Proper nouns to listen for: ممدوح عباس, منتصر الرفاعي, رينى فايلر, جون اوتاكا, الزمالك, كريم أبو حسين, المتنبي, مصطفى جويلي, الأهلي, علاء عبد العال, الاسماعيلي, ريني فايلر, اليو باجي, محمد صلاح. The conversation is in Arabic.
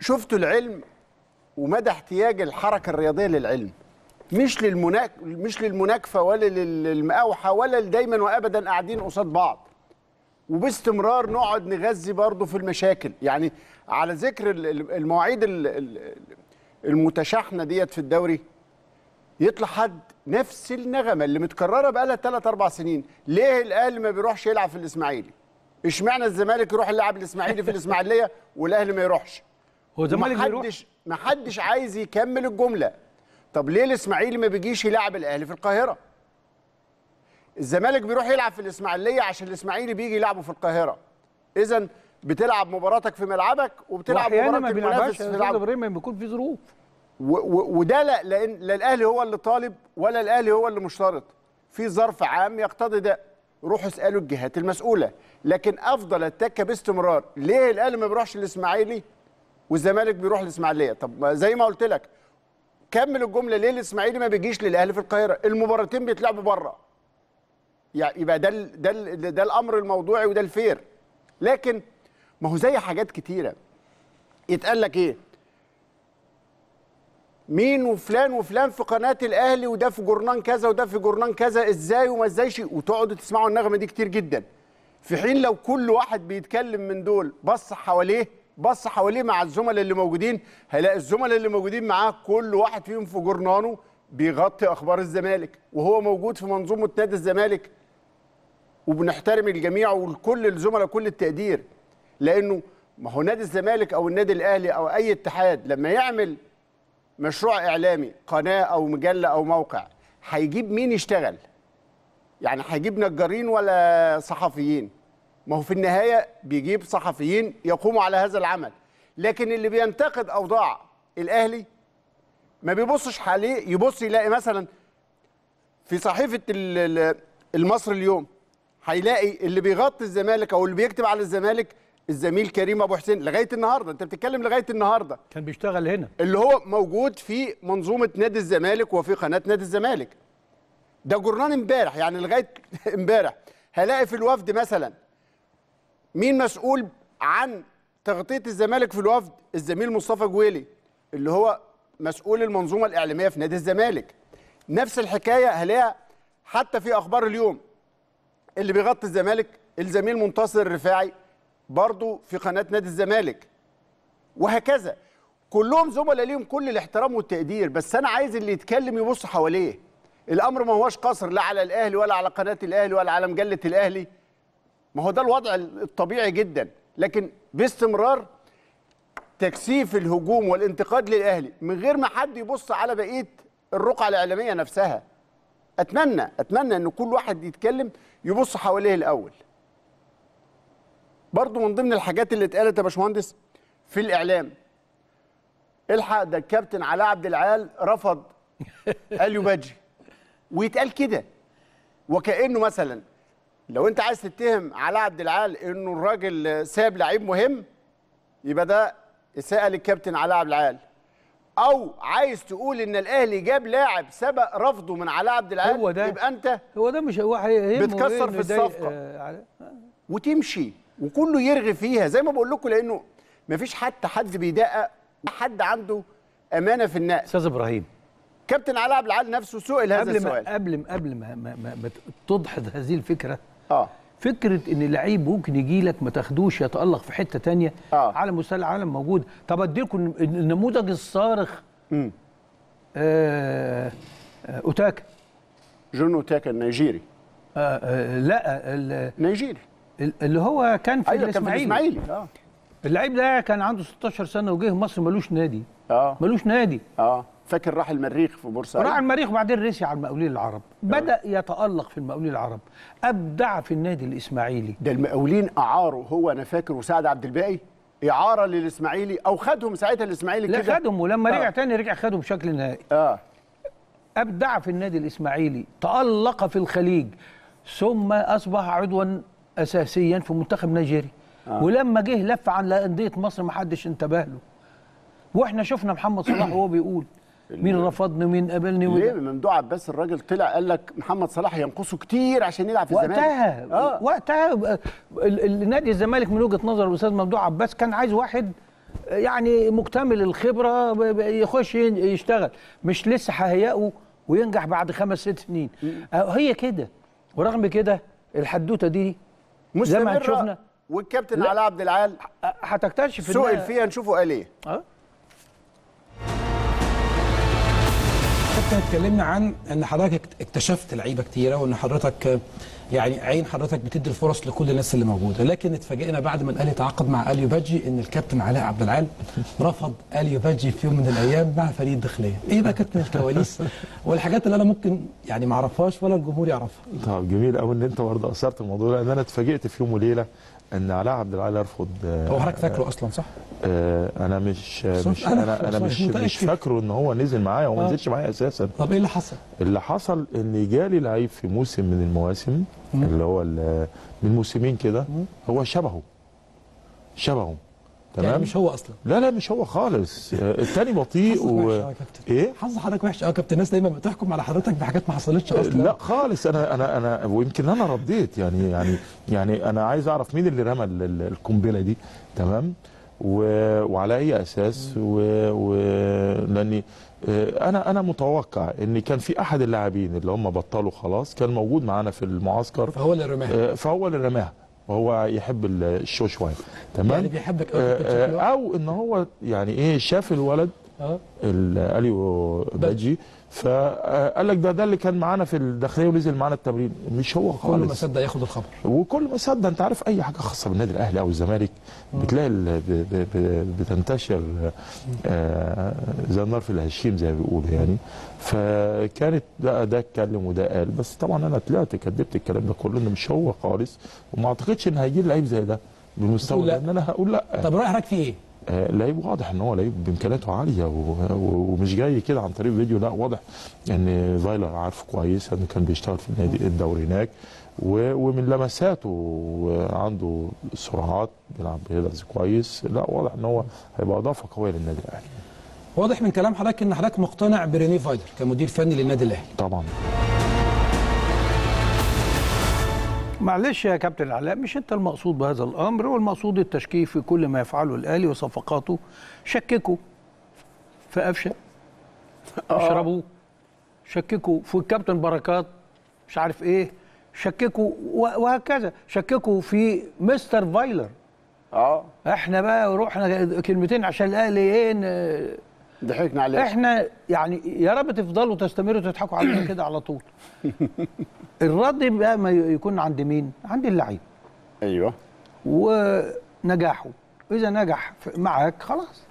شفتوا العلم ومدى احتياج الحركه الرياضيه للعلم، مش للمناكفه ولا للمقاوحه ولا دايما وابدا قاعدين قصاد بعض وباستمرار نقعد نغذي برضه في المشاكل. يعني على ذكر المواعيد المتشحنه ديت في الدوري، يطلع حد نفس النغمه اللي متكرره بقى لها 3 4 سنين. ليه الاهلي ما بيروحش يلعب في الاسماعيلي؟ اشمعنى الزمالك يروح يلعب الاسماعيلي في الاسماعيليه والاهلي ما يروحش؟ هو الزمالك بيروح؟ محدش عايز يكمل الجمله. طب ليه الاسماعيلي ما بيجيش يلعب الاهلي في القاهره؟ الزمالك بيروح يلعب في الاسماعيليه عشان الاسماعيلي بيجي يلعبه في القاهره. اذا بتلعب مباراتك في ملعبك وبتلعب مباراتك المنافس في ملعبك. ما بيكون في ظروف. وده لان لا الاهلي هو اللي طالب ولا الاهلي هو اللي مشترط، في ظرف عام يقتضي ده. روحوا اسالوا الجهات المسؤوله، لكن افضل التكه باستمرار. ليه الاهلي ما بيروحش الاسماعيلي والزمالك بيروح الاسماعيليه؟ طب زي ما قلت لك كمل الجمله، ليه الاسماعيلي ما بيجيش للاهلي في القاهره؟ المباراتين بيتلعبوا بره. يعني يبقى ده الامر الموضوعي وده الفير. لكن ما هو زي حاجات كتيره يتقال لك ايه؟ مين وفلان وفلان في قناه الاهلي وده في جورنان كذا وده في جورنان كذا، ازاي وما ازايش، وتقعدوا تسمعوا النغمه دي كتير جدا. في حين لو كل واحد بيتكلم من دول بص حواليه مع الزملاء اللي موجودين، هيلاقي الزملاء اللي موجودين معاه كل واحد فيهم في جورنانه بيغطي اخبار الزمالك، وهو موجود في منظومه نادي الزمالك. وبنحترم الجميع وكل الزملاء كل التقدير، لانه ما هو نادي الزمالك او النادي الاهلي او اي اتحاد لما يعمل مشروع اعلامي، قناه او مجله او موقع، هيجيب مين يشتغل؟ يعني هيجيب نجارين ولا صحفيين؟ ما هو في النهايه بيجيب صحفيين يقوموا على هذا العمل. لكن اللي بينتقد اوضاع الاهلي ما بيبصش حواليه، يبص يلاقي مثلا في صحيفه المصري اليوم هيلاقي اللي بيغطي الزمالك او اللي بيكتب على الزمالك الزميل كريم أبو حسين. لغاية النهاردة أنت بتتكلم، لغاية النهاردة كان بيشتغل هنا، اللي هو موجود في منظومة نادي الزمالك وفي قناة نادي الزمالك. ده جورنان امبارح، يعني لغاية امبارح. هلاقي في الوفد مثلا مين مسؤول عن تغطية الزمالك في الوفد؟ الزميل مصطفى جويلي اللي هو مسؤول المنظومة الإعلامية في نادي الزمالك. نفس الحكاية هلاقيها حتى في أخبار اليوم، اللي بيغطي الزمالك الزميل منتصر الرفاعي برضه في قناة نادي الزمالك، وهكذا. كلهم زملاء ليهم كل الاحترام والتقدير، بس أنا عايز اللي يتكلم يبص حواليه. الأمر ما هوش قصر لا على الأهلي ولا على قناة الأهلي ولا على مجلة الأهلي، ما هو ده الوضع الطبيعي جدا. لكن باستمرار تكثيف الهجوم والانتقاد للأهلي من غير ما حد يبص على بقية الرقعة الإعلامية نفسها. أتمنى إن كل واحد يتكلم يبص حواليه الأول. برضه من ضمن الحاجات اللي اتقالت يا باشمهندس في الاعلام، الحق ده الكابتن علاء عبد العال رفض اليو باجي، ويتقال كده وكانه مثلا لو انت عايز تتهم علاء عبد العال انه الراجل ساب لعيب مهم يبقى ده اساءه للكابتن علاء عبد العال، او عايز تقول ان الاهلي جاب لاعب سبق رفضه من علاء عبد العال يبقى انت هو ده مش هو بتكسر في الصفقه وتمشي. وكله يرغي فيها زي ما بقول لكم، لانه مفيش حتى حد بيدقق، حد عنده امانه في النقل. استاذ ابراهيم، كابتن علاء عبد العال نفسه سئل هذا السؤال قبل ما تدحض هذه الفكره. فكره ان اللعيب ممكن يجي لك ما تاخدوش، يتالق في حته ثانيه على مستوى العالم موجود. طب اديكم النموذج الصارخ، اوتاكا، جون اوتاكا النيجيري. لا نيجيري اللي هو كان في الاسماعيلي. اللعيب ده كان عنده 16 سنه وجه مصر ملوش نادي. فاكر راح المريخ في بورسعيد، راح المريخ وبعدين رسي على المقاولين العرب. بدا يتالق في المقاولين العرب، ابدع في النادي الاسماعيلي. ده المقاولين اعاره هو، انا فاكر، وسعد عبد الباقي اعاره للاسماعيلي، او خدهم ساعتها الاسماعيلي كده. لا خدهم، ولما رجع تاني رجع خدهم بشكل نهائي. ابدع في النادي الاسماعيلي، تالق في الخليج، ثم اصبح عضوا اساسيا في منتخب نيجيري. ولما جه لف عن انديه مصر ما حدش انتبه له. واحنا شفنا محمد صلاح وهو بيقول مين رفضني مين قابلني. ليه ممدوح عباس الراجل طلع قال لك محمد صلاح ينقصه كتير عشان يلعب في الزمالك وقتها. نادي الزمالك من وجهه نظر الاستاذ ممدوح عباس كان عايز واحد يعني مكتمل الخبره يخش يشتغل، مش لسه هيقوا وينجح بعد 5 6 سنين. هي كده، ورغم كده الحدوته دي زي ما شفنا، والكابتن علاء عبد العال هتكتشف سؤال فيها، نشوفه قال ايه. كابتن، اتكلمنا عن ان حضرتك اكتشفت لعيبه كتيره، وان حضرتك يعني عين حضرتك بتدي الفرص لكل الناس اللي موجوده، لكن اتفاجئنا بعد ما الاهلي تعاقد مع اليو باجي ان الكابتن علاء عبد العال رفض اليو باجي في يوم من الايام مع فريق الداخليه. ايه بقى كابتن الكواليس والحاجات اللي انا ممكن يعني ما اعرفهاش ولا الجمهور يعرفها؟ طب جميل قوي ان انت برضه اثرت الموضوع، لان انا اتفاجئت في يوم وليله ان علاء عبد العال يرفض. هو حضرتك فاكره اصلا صح؟ انا مش فاكره ان هو نزل معايا، هو ما نزلش معايا اساسا. طب ايه اللي حصل؟ اللي حصل ان جالي لعيب في موسم من المواسم، اللي هو من موسمين كده، هو شبهه تمام. يعني مش هو اصلا؟ لا مش هو خالص. الثاني بطيء ايه؟ حظ حضرتك وحش يا كابتن، الناس دايما بتحكم على حضرتك بحاجات ما حصلتش اصلا. لا خالص، انا ويمكن انا رديت يعني انا عايز اعرف مين اللي رمى القنبله دي تمام، وعلى اي اساس، لاني انا متوقع ان كان في احد اللاعبين اللي هم بطلوا خلاص كان موجود معانا في المعسكر، فهو اللي رماها، وهو يحب الشو شويه تمام، يعني بيحبك او ان هو يعني ايه، شاف الولد اليو باجي فقال لك ده اللي كان معانا في الداخليه ونزل معانا التمرين، مش هو خالص. كل ما صدق ياخد الخبر، وكل ما صدق انت عارف اي حاجه خاصه بالنادي الاهلي او الزمالك بتلاقي بتنتشر زي النار في الهشيم زي ما بيقولوا يعني. فكانت بقى ده اتكلم وده قال، بس طبعا انا طلعت كدبت الكلام ده كله انه مش هو خالص، وما اعتقدش ان هيجي لعيب زي ده بالمستوى ده ان انا هقول لا. طب رايح حضرتك في ايه؟ لعيب واضح ان هو لعيب بامكانياته عاليه، ومش جاي كده عن طريق فيديو، لا واضح ان فايلر عارفه كويس انه كان بيشتغل في النادي الدوري هناك، ومن لمساته عنده سرعات، بيلعب بيهدز كويس، لا واضح ان هو هيبقى اضافه قويه للنادي الاهلي. واضح من كلام حضرتك ان حضرتك مقتنع بريني فايلر كمدير فني للنادي الاهلي. طبعا. معلش يا كابتن علاء، مش انت المقصود بهذا الامر، والمقصود التشكيك في كل ما يفعله الاهلي وصفقاته، شككوا في قفشه اشربوه، شككوا في الكابتن بركات مش عارف ايه، شككوا وهكذا، شككوا في مستر فايلر. احنا بقى رحنا كلمتين عشان الاهلي ايه، ضحكنا عليه احنا يعني. يا رب تفضلوا تستمروا تضحكوا علينا كده على طول. الرد بقى ما يكون عند مين؟ عند اللعيب. ايوه، ونجاحه، اذا نجح معاك خلاص.